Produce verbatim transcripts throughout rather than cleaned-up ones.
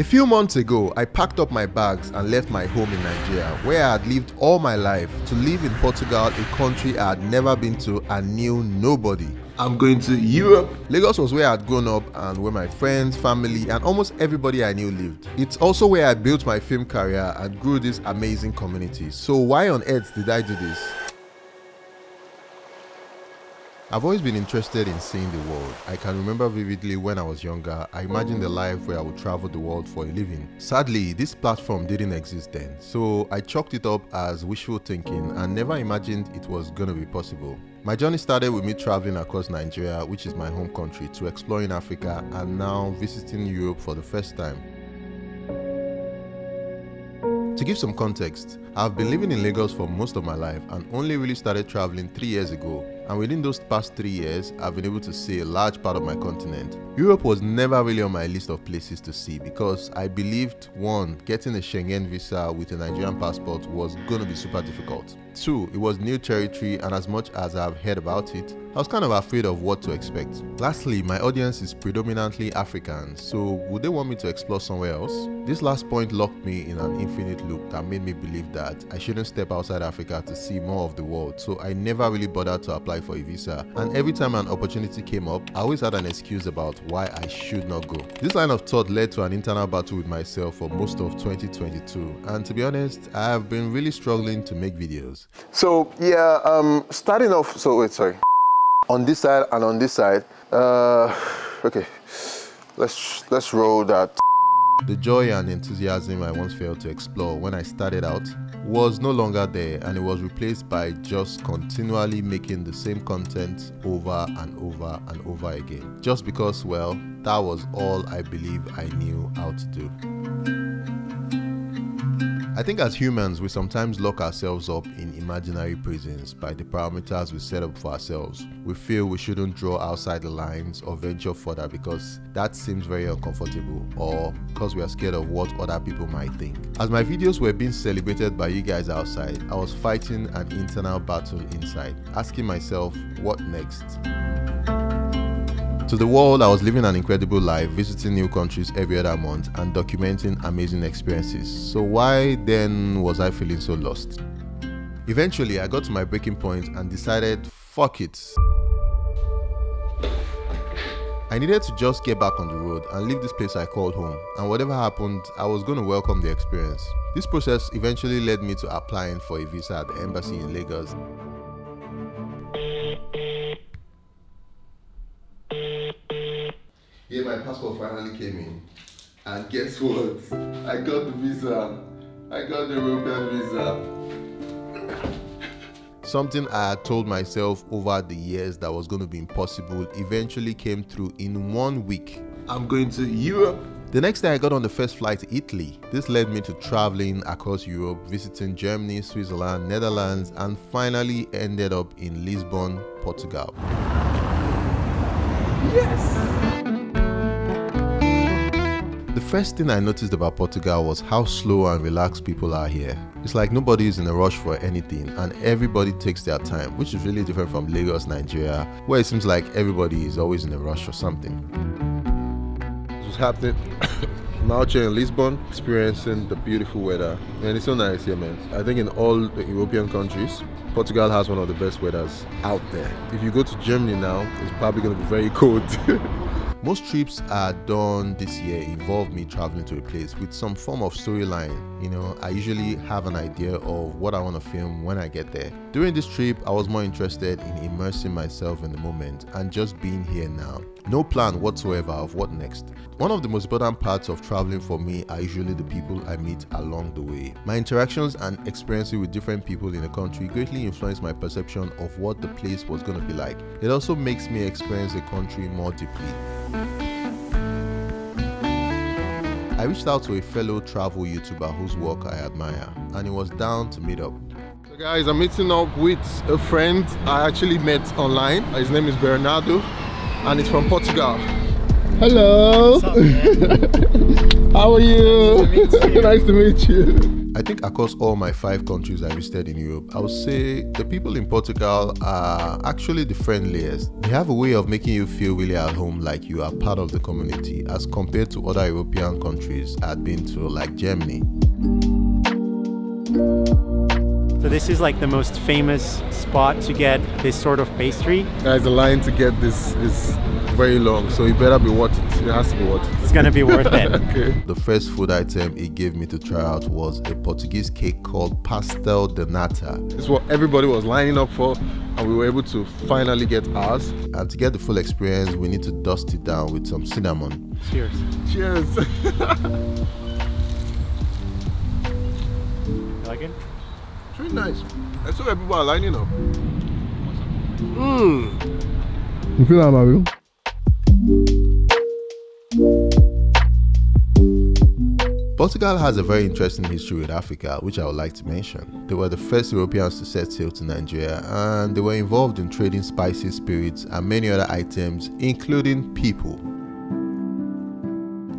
A few months ago, I packed up my bags and left my home in Nigeria, where I had lived all my life, to live in Portugal, a country I had never been to and knew nobody. I'm going to Europe. Lagos was where I had grown up and where my friends, family, and almost everybody I knew lived. It's also where I built my film career and grew this amazing community. So why on earth did I do this? I've always been interested in seeing the world. I can remember vividly when I was younger, I imagined a life where I would travel the world for a living. Sadly, this platform didn't exist then, so I chalked it up as wishful thinking and never imagined it was gonna be possible. My journey started with me traveling across Nigeria, which is my home country, to exploring Africa and now visiting Europe for the first time. To give some context, I've been living in Lagos for most of my life and only really started traveling three years ago. And within those past three years, I've been able to see a large part of my continent. Europe was never really on my list of places to see because I believed, one, getting a Schengen visa with a Nigerian passport was gonna be super difficult. Two, it was new territory, and as much as I've heard about it, I was kind of afraid of what to expect. Lastly, my audience is predominantly African, so would they want me to explore somewhere else? This last point locked me in an infinite loop that made me believe that I shouldn't step outside Africa to see more of the world, so I never really bothered to apply for a visa, and every time an opportunity came up, I always had an excuse about why I should not go. This line of thought led to an internal battle with myself for most of twenty twenty-two, and to be honest, I have been really struggling to make videos. So yeah, um, starting off, so wait, sorry. On this side and on this side, uh, okay, let's, let's roll that. The joy and enthusiasm I once failed to explore when I started out was no longer there, and it was replaced by just continually making the same content over and over and over again. Just because, well, that was all I believe I knew how to do. I think as humans, we sometimes lock ourselves up in imaginary prisons by the parameters we set up for ourselves. We feel we shouldn't draw outside the lines or venture further because that seems very uncomfortable, or because we are scared of what other people might think. As my videos were being celebrated by you guys outside, I was fighting an internal battle inside, asking myself, what next? To the world, I was living an incredible life, visiting new countries every other month and documenting amazing experiences. So why then was I feeling so lost? Eventually, I got to my breaking point and decided, fuck it. I needed to just get back on the road and leave this place I called home, and whatever happened, I was going to welcome the experience. This process eventually led me to applying for a visa at the embassy in Lagos. Yeah, my passport finally came in, and guess what? I got the visa. I got the European visa. Something I had told myself over the years that was going to be impossible eventually came through in one week. I'm going to Europe. The next day I got on the first flight to Italy. This led me to traveling across Europe, visiting Germany, Switzerland, Netherlands, and finally ended up in Lisbon, Portugal. Yes! The first thing I noticed about Portugal was how slow and relaxed people are here. It's like nobody is in a rush for anything and everybody takes their time, which is really different from Lagos, Nigeria, where it seems like everybody is always in a rush for something. What's happening? Now in Lisbon, experiencing the beautiful weather, and it's so nice here, man. I think in all the European countries, Portugal has one of the best weathers out there. If you go to Germany now, it's probably going to be very cold. Most trips I had done this year involved me traveling to a place with some form of storyline. You know, I usually have an idea of what I want to film when I get there. During this trip, I was more interested in immersing myself in the moment and just being here now. No plan whatsoever of what next. One of the most important parts of traveling for me are usually the people I meet along the way. My interactions and experiences with different people in the country greatly influenced my perception of what the place was going to be like. It also makes me experience the country more deeply. I reached out to a fellow travel YouTuber whose work I admire, and he was down to meet up. So guys, I'm meeting up with a friend I actually met online. His name is Bernardo, and he's from Portugal. Hello! What's up, man? How are you? Nice to meet you. Nice to meet you. I think across all my five countries I visited in Europe, I would say the people in Portugal are actually the friendliest. They have a way of making you feel really at home, like you are part of the community, as compared to other European countries I've been to, like Germany. So this is like the most famous spot to get this sort of pastry. Guys, the line to get this is very long, so it better be worth it. It has to be worth it. It's gonna be worth it. Okay. The first food item he gave me to try out was a Portuguese cake called Pastel de Nata. It's what everybody was lining up for, and we were able to finally get ours. And to get the full experience, we need to dust it down with some cinnamon. Cheers. Cheers. You like it? It's really nice. I saw people are lining up. Mmm. You feel that, Mario? Portugal has a very interesting history with Africa, which I would like to mention. They were the first Europeans to set sail to Nigeria, and they were involved in trading spices, spirits, and many other items, including people.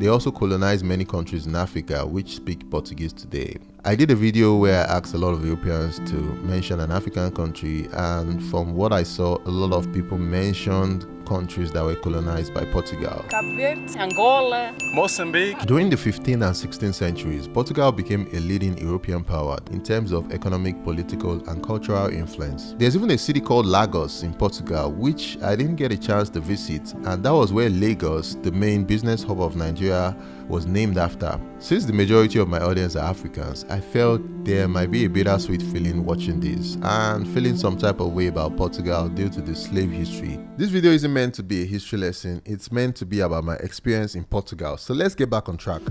They also colonized many countries in Africa, which speak Portuguese today. I did a video where I asked a lot of Europeans to mention an African country, and from what I saw, a lot of people mentioned countries that were colonized by Portugal. Cape Verde, Angola, Mozambique. During the fifteenth and sixteenth centuries, Portugal became a leading European power in terms of economic, political, and cultural influence. There's even a city called Lagos in Portugal, which I didn't get a chance to visit, and that was where Lagos, the main business hub of Nigeria, was named after. Since the majority of my audience are Africans, I felt there might be a bittersweet feeling watching this and feeling some type of way about Portugal due to the slave history. This video isn't meant to be a history lesson, it's meant to be about my experience in Portugal, so let's get back on track.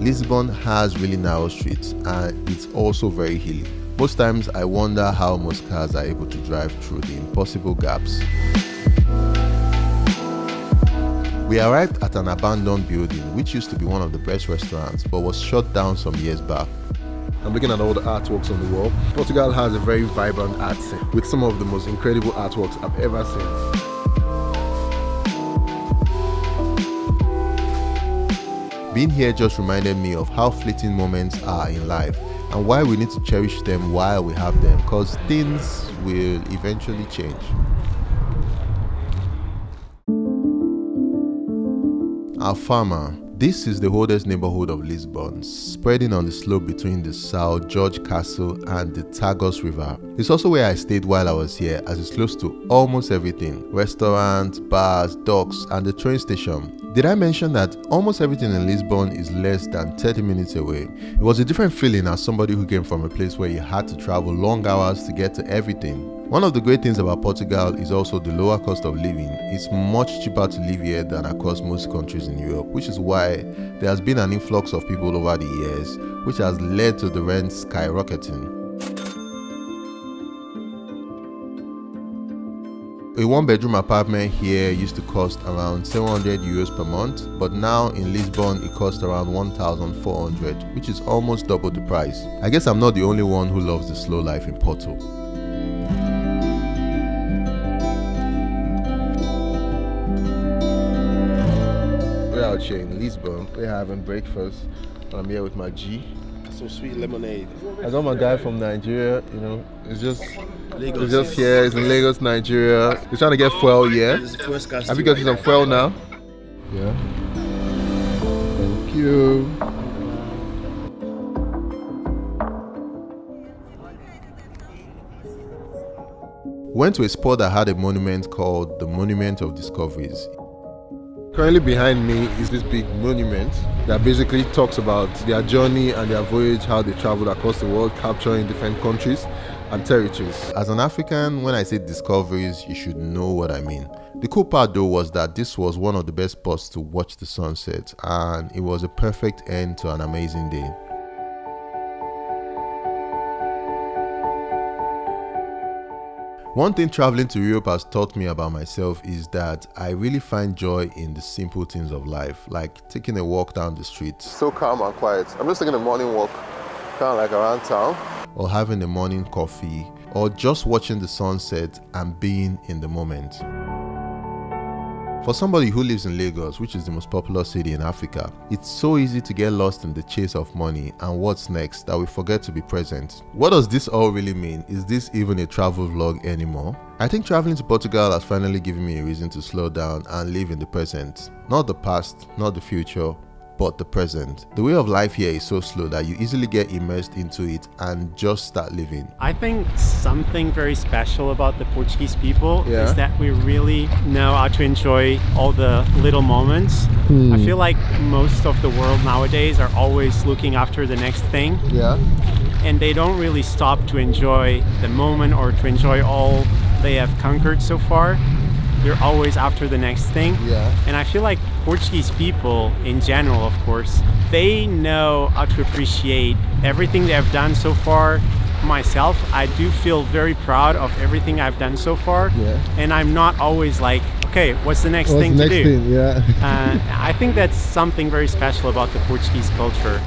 Lisbon has really narrow streets and it's also very hilly. Most times I wonder how most cars are able to drive through the impossible gaps. We arrived at an abandoned building which used to be one of the best restaurants but was shut down some years back. I'm looking at all the artworks on the wall. Portugal has a very vibrant art scene with some of the most incredible artworks I've ever seen. Being here just reminded me of how fleeting moments are in life and why we need to cherish them while we have them, because things will eventually change. Alfama. This is the oldest neighborhood of Lisbon, spreading on the slope between the São Jorge Castle and the Tagus River. It's also where I stayed while I was here, as it's close to almost everything: restaurants, bars, docks, and the train station. Did I mention that almost everything in Lisbon is less than thirty minutes away? It was a different feeling as somebody who came from a place where you had to travel long hours to get to everything. One of the great things about Portugal is also the lower cost of living. It's much cheaper to live here than across most countries in Europe, which is why there has been an influx of people over the years, which has led to the rent skyrocketing. A one-bedroom apartment here used to cost around seven hundred euros per month, but now in Lisbon it costs around one thousand four hundred, which is almost double the price. I guess I'm not the only one who loves the slow life in Porto. Out here in Lisbon, we're having breakfast. I'm here with my G. Some sweet lemonade. I got my guy from Nigeria. You know, it's just Lagos. It's just here. It's in Lagos, Nigeria. We're trying to get fuel here. Yeah? Have you got some fuel now? Yeah. Thank you. Went to a spot that had a monument called the Monument of Discoveries. Currently behind me is this big monument that basically talks about their journey and their voyage, how they traveled across the world, capturing different countries and territories. As an African, when I say discoveries, you should know what I mean. The cool part though was that this was one of the best spots to watch the sunset, and it was a perfect end to an amazing day. One thing traveling to Europe has taught me about myself is that I really find joy in the simple things of life, like taking a walk down the street. So calm and quiet. I'm just taking a morning walk, kind of like around town. Or having a morning coffee, or just watching the sunset and being in the moment. For somebody who lives in Lagos, which is the most popular city in Africa, it's so easy to get lost in the chase of money and what's next that we forget to be present. What does this all really mean? Is this even a travel vlog anymore? I think traveling to Portugal has finally given me a reason to slow down and live in the present. Not the past, not the future, but the present. The way of life here is so slow that you easily get immersed into it and just start living. I think something very special about the Portuguese people yeah. is that we really know how to enjoy all the little moments. Mm. I feel like most of the world nowadays are always looking after the next thing. Yeah. And they don't really stop to enjoy the moment or to enjoy all they have conquered so far. They're always after the next thing. Yeah. And I feel like Portuguese people in general, of course, they know how to appreciate everything they have done so far. Myself, I do feel very proud of everything I've done so far. Yeah. And I'm not always like, okay, what's the next what's thing the next to do? Thing? Yeah. uh, I think that's something very special about the Portuguese culture.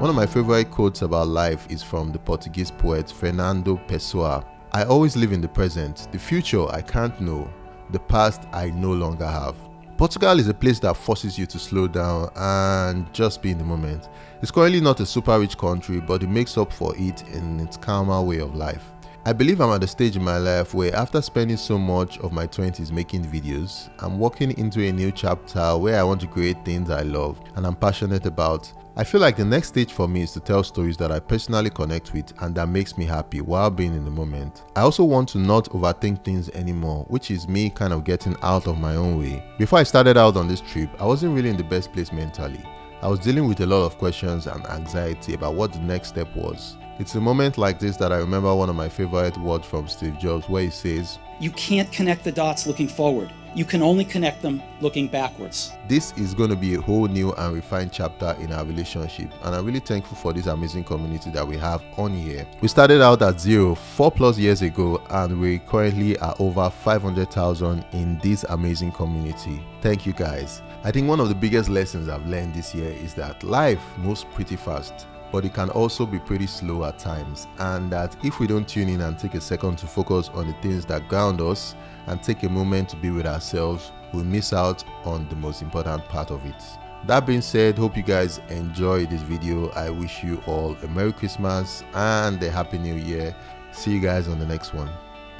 One of my favorite quotes about life is from the Portuguese poet Fernando Pessoa. I always live in the present. The future I can't know. The past I no longer have. Portugal is a place that forces you to slow down and just be in the moment. It's currently not a super rich country, but it makes up for it in its calmer way of life. I believe I'm at a stage in my life where after spending so much of my twenties making videos, I'm walking into a new chapter where I want to create things I love and I'm passionate about. I feel like the next stage for me is to tell stories that I personally connect with and that makes me happy while being in the moment. I also want to not overthink things anymore, which is me kind of getting out of my own way. Before I started out on this trip, I wasn't really in the best place mentally. I was dealing with a lot of questions and anxiety about what the next step was. It's a moment like this that I remember one of my favorite words from Steve Jobs where he says, "You can't connect the dots looking forward. You can only connect them looking backwards." This is going to be a whole new and refined chapter in our relationship, and I'm really thankful for this amazing community that we have on here. We started out at zero four plus years ago, and we currently are over five hundred thousand in this amazing community. Thank you guys. I think one of the biggest lessons I've learned this year is that life moves pretty fast, but it can also be pretty slow at times, and that if we don't tune in and take a second to focus on the things that ground us and take a moment to be with ourselves, we'll miss out on the most important part of it. That being said, hope you guys enjoy this video. I wish you all a Merry Christmas and a Happy New Year. See you guys on the next one.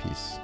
Peace.